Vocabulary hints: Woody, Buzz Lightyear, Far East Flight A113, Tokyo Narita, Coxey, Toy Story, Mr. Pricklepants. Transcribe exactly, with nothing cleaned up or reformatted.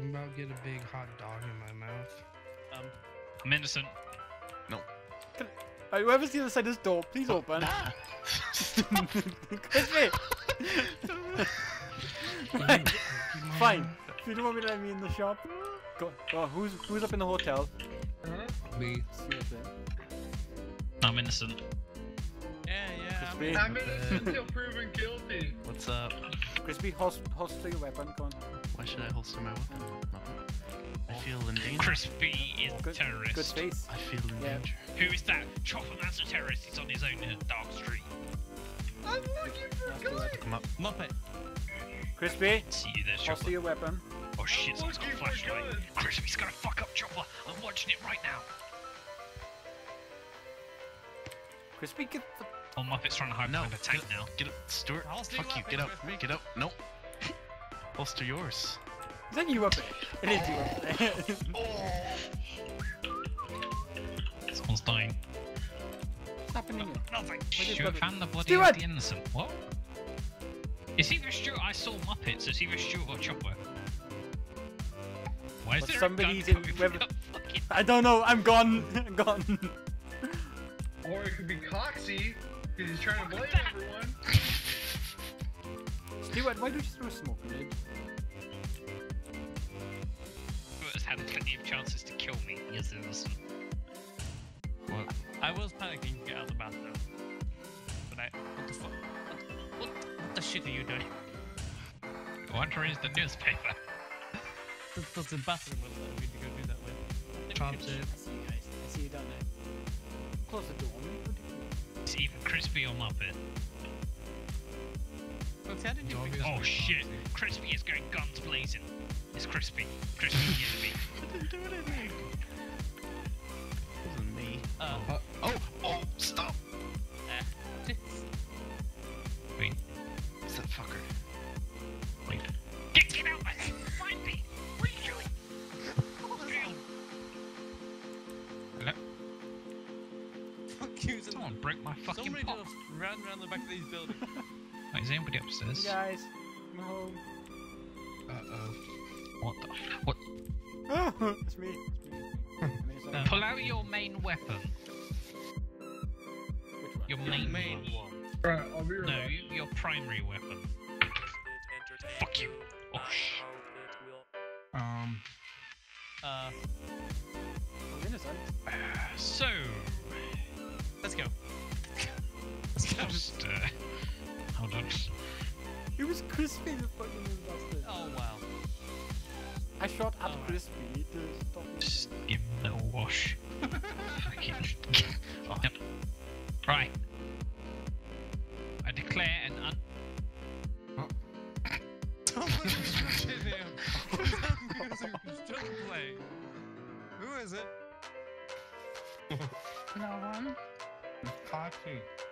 I'm about to get a big hot dog in my mouth. Um, I'm innocent. No. Have you ever seen the side of this door? Please open. Ah. It's me. Right. Fine. You don't want me to let me in the shop? Go. Oh, who's who's up in the hotel? Me. I'm innocent. Yeah, yeah. Crispy. I'm innocent until proven guilty. What's up? Crispy, holst holster your weapon. Come on. Why should I holster my weapon? I feel in danger. Crispy is a terrorist. Good face. I feel in yeah. danger. Who is that? Chopper, that's a terrorist. He's on his own in a dark street. I'm looking for a guy. Come up. Muppet. Crispy, see you there, holster your weapon. Oh shit, someone's got a flashlight. Crispy's gonna fuck up Chopper. I'm watching it right now. Crispy, get the. Oh, Muppet's trying to hide behind no, a tank now. Get up, Stuart. Fuck you, get up. Get up. Nope. Holster yours. Is that you up there? It is you up there. Someone's dying. What's happening? No, nothing. Stuart found the bloody of the innocent. What? It's either Stuart. I saw Muppets. It's either Stuart or Chopper. Why is well, there somebody's a gun in whoever... I don't know. I'm gone. I'm gone. Or it could be Coxey, because he's trying to blame everyone. Stuart, why don't you just throw a smoke grenade? Stuart has had plenty of chances to kill me. Yes, it was. What? I was panicking to get out of the bathroom. But I. What the fuck? What, what the shit are you doing? You want to read the newspaper? That's, that's the bathroom, wasn't it? We need to go do that with. Trump it. I see you guys. I see you down there. Close the door. It's either Crispy or Muppet. Folks, how did you figure oh shit! Crispy is going guns blazing. It's Crispy. Crispy is me. I didn't do anything. It wasn't me. Uh, uh, oh! Oh! Stop! Uh, Wait. It's that fucker. Wait. Get, get out! Find me! What are you doing? Hello? Someone broke my fucking Somebody pop. Somebody just ran around the back of these buildings. Wait, is anybody upstairs? Hey guys, I'm home. Uh-oh. What the f- What? Oh, it's me. It's me. um, Pull out your main weapon. Which one? Your main, main one. one. Right, I'll be right no, right. You, your primary weapon. Fuck you. Oh, shit. Um. Uh. I'm innocent. Uh, so... Let's go. Let's go. Just, uh, hold on. It was Crispy the fucking bastard. Oh wow. I shot at oh, Crispy to stop him. Just give him a little wash. Fucking. Oh, yep. Right. I declare an un. Oh. Who is it? Another one. Coxey.